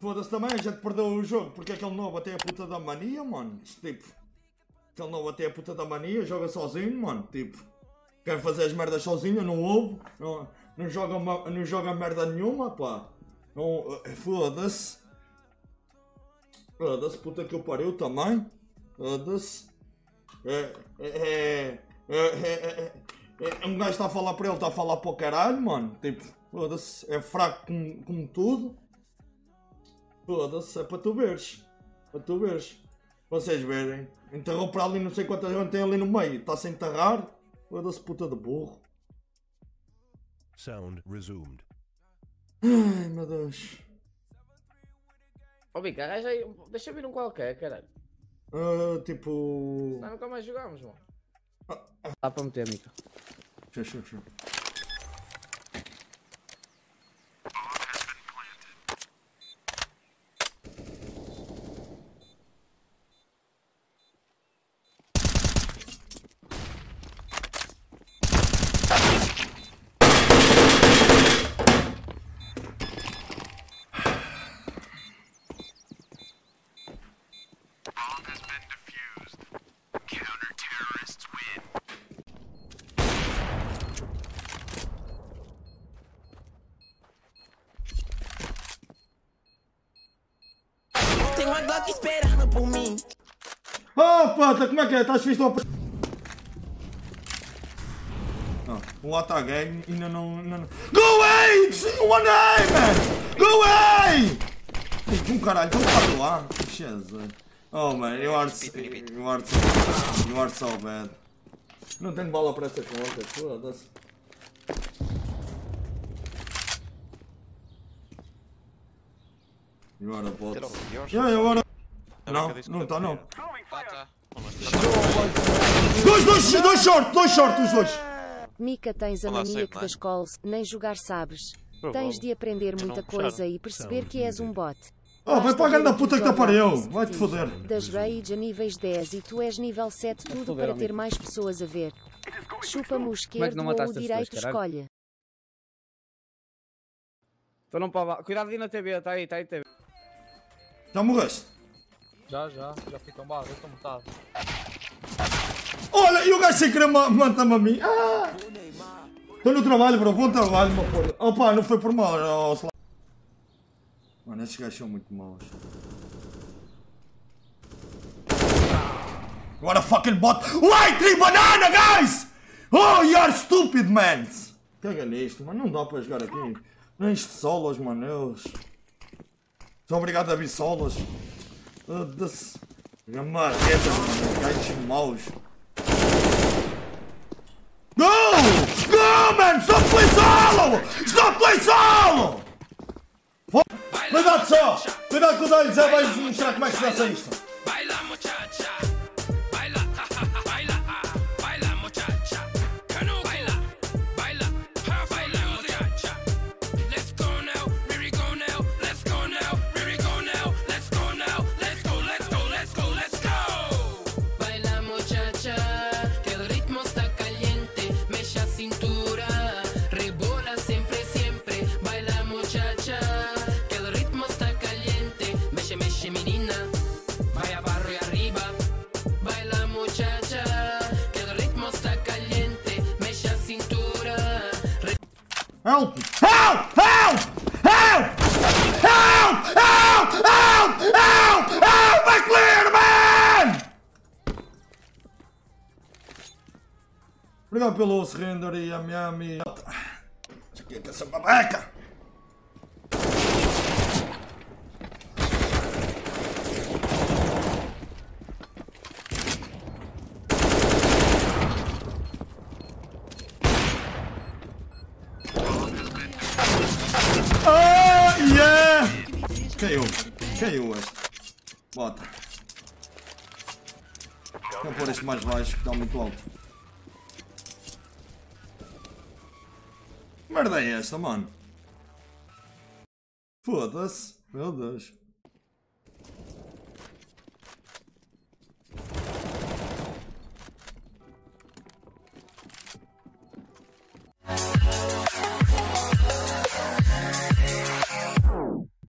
Foda-se também, a gente perdeu o jogo, porque aquele novo até a puta da mania, mano. Tipo, aquele novo até a puta da mania, joga sozinho, mano. Tipo, quer fazer as merdas sozinho, não ouve, não joga merda nenhuma, pá. Foda-se. Foda-se, puta que eu pariu também. Foda-se. Um gajo está a falar para ele, está a falar para o caralho, mano. Tipo, foda-se, é fraco como tudo. Foda-se, é para tu veres. Para tu veres. Vocês verem. Enterrou para ali não sei quantas vezes tem ali no meio. Está sem enterrar. Foda-se, puta de burro. Sound resumed. Ai, meu Deus. Ó, Bica, arranja aí. Deixa eu vir um qualquer, caralho. Tipo... Senão nunca mais jogámos, mano. Dá para meter, Mica. Deixa. Tem uma Glock esperando por mim. Oh, puta, como é que é? Estás fixe? O Ata Gang ainda não... Go away! Go away, man! Go away! Tem um caralho, tem um cara lá. Jesus. Oh, man, you are so bad. Não tenho bala para essa conta, foda-se. You are a bot. Yeah, you are a... Não tá. Dois short, os dois. Mica, tens a mania que das calls, nem jogar sabes. Tens de aprender muita coisa e perceber que és um bot. Oh, vai para a grande puta que te aparelhou, vai-te foder. Das raids a níveis 10 e tu és nível 7, tudo para ter mais pessoas a ver. Chupa-me o esquerdo ou o direito, escolha. Estou não para... Cuidado de ir na TV, tá aí TV. Já morreste? Já fui tombado, eu estou mutado. Olha, e o gajo sem querer matar-me a mim. Estou no trabalho, bro, bom trabalho, meu porra. Opa, não foi por mal, Mano, esses gajos são muito maus. You are a fucking bot. Why 3 banana, guys? Oh, you are stupid, man. Pega nisto, mano, não dá para jogar aqui. Nem isto solos, mano, sou obrigado a vir solos. Gamarretas, mano, gajos maus. Go! Go, man! Stop play solo! Stop play solo! Cuidado só! Cuidado com o Dani, Zé, vai mostrar como é que se passa isto! Vai lá, muchacha! Vai lá, vai lá, vai lá, muchacha! Vai lá, vai lá, vai lá, muchacha! Let's go now! Vai lá, muchacha, que el ritmo está caliente, mecha cintura, rebola sempre, vai lá, muchacha! Help! My clear, man! Obrigado pelo surrender e a Miami. Isso aqui é essa babaca! Caiu este. Bota. Vou pôr este mais baixo que está muito alto. Que merda é esta, mano? Foda-se. Meu Deus.